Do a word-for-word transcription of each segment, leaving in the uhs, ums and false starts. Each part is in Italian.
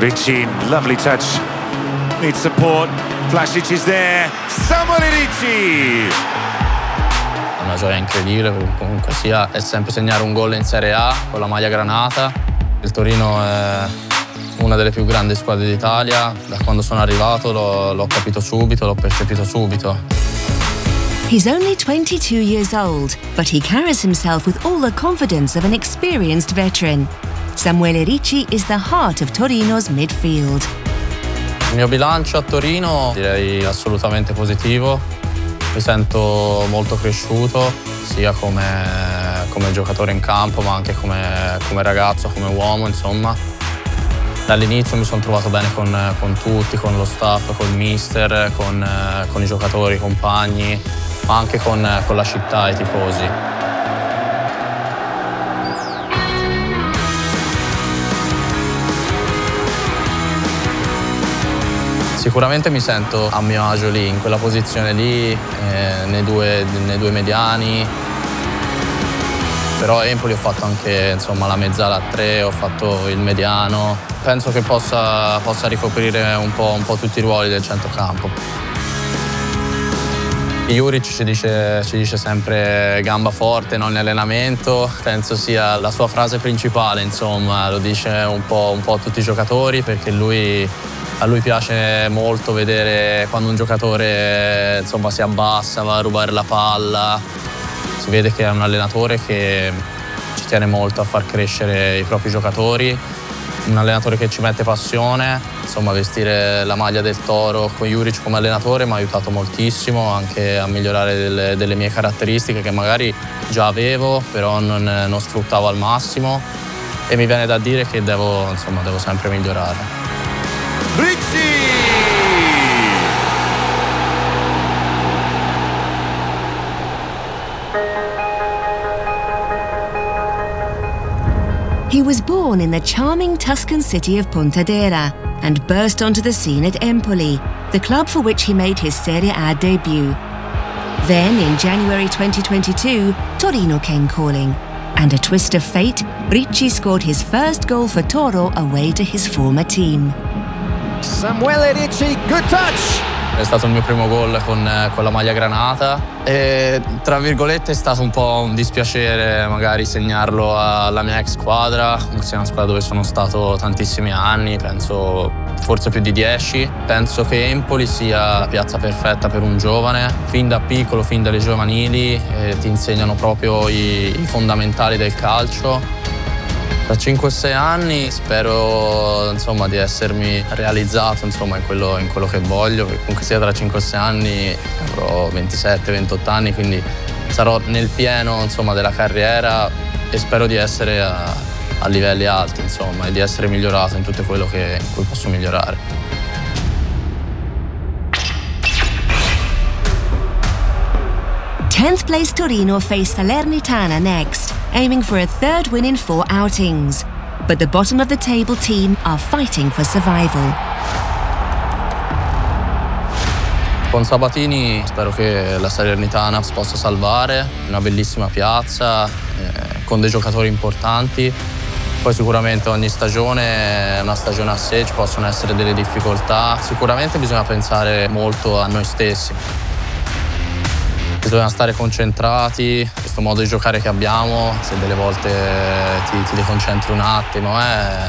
Ricci, lovely touch. Needs support. Vlasic is there. Samuele Ricci! Una gioia incredibile, comunque sia, è sempre segnare un gol in Serie A con la maglia granata. Il Torino è una delle più grandi squadre d'Italia. Da quando sono arrivato l'ho capito subito, l'ho percepito subito. He's only twenty-two years old, but he carries himself with all the confidence of an experienced veteran. Samuele Ricci is the heart of Torino's midfield. Il mio bilancio a Torino direi assolutamente positivo. Mi sento molto cresciuto, sia come, come giocatore in campo, ma anche come, come ragazzo, come uomo, insomma. Dall'inizio mi sono trovato bene con, con tutti, con lo staff, col mister, con, con i giocatori, i compagni, ma anche con, con la città e i tifosi. Sicuramente mi sento a mio agio lì, in quella posizione lì, eh, nei, due, nei due mediani. Però a Empoli ho fatto anche insomma, la mezzala a tre, ho fatto il mediano. Penso che possa, possa ricoprire un po', un po' tutti i ruoli del centrocampo. Juric ci dice, ci dice sempre gamba forte, non in allenamento. Penso sia la sua frase principale, insomma, lo dice un po', un po' a tutti i giocatori perché lui... A lui piace molto vedere quando un giocatore insomma, si abbassa, va a rubare la palla. Si vede che è un allenatore che ci tiene molto a far crescere i propri giocatori. Un allenatore che ci mette passione. Insomma, vestire la maglia del Toro con Juric come allenatore mi ha aiutato moltissimo anche a migliorare delle, delle mie caratteristiche che magari già avevo, però non, non sfruttavo al massimo. E mi viene da dire che devo, insomma, devo sempre migliorare. Ricci! He was born in the charming Tuscan city of Pontedera and burst onto the scene at Empoli, the club for which he made his Serie A debut. Then, in January twenty twenty-two, Torino came calling, and a twist of fate, Ricci scored his first goal for Toro away to his former team. Samuele Ricci, good touch! È stato il mio primo gol con, con la maglia granata e tra virgolette è stato un po' un dispiacere magari segnarlo alla mia ex squadra, che è una squadra dove sono stato tantissimi anni, penso forse più di dieci. Penso che Empoli sia la piazza perfetta per un giovane. Fin da piccolo, fin dalle giovanili, eh, ti insegnano proprio i, i fondamentali del calcio. Da cinque o sei anni spero insomma, di essermi realizzato insomma, in, quello, in quello che voglio, perché comunque sia tra cinque o sei anni avrò ventisette ventotto anni, quindi sarò nel pieno insomma, della carriera e spero di essere a, a livelli alti insomma, e di essere migliorato in tutto quello che, in cui posso migliorare. tenth place Torino face Salernitana next, aiming for a third win in four outings. But the bottom of the table team are fighting for survival. Con Sabatini spero che la Salernitana si possa salvare, una bellissima piazza, eh, con dei giocatori importanti. Poi sicuramente ogni stagione è una stagione a sé, ci possono essere delle difficoltà. Sicuramente bisogna pensare molto a noi stessi. Bisogna stare concentrati, questo modo di giocare che abbiamo, se delle volte ti, ti deconcentri un attimo, eh,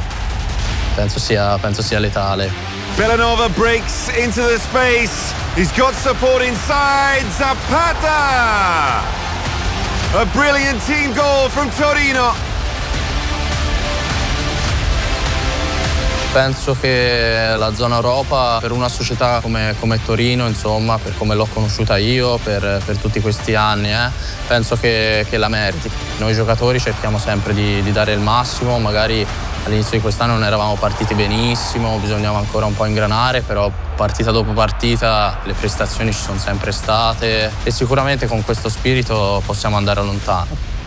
penso, sia, penso sia letale. Villanova breaks into the space, he's got support inside, Zapata! A brilliant team goal from Torino! Penso che la zona Europa per una società come, come Torino, insomma, per come l'ho conosciuta io, per, per tutti questi anni, eh, penso che, che la meriti. Noi giocatori cerchiamo sempre di, di dare il massimo, magari all'inizio di quest'anno non eravamo partiti benissimo, bisognava ancora un po' ingranare, però partita dopo partita le prestazioni ci sono sempre state e sicuramente con questo spirito possiamo andare lontano.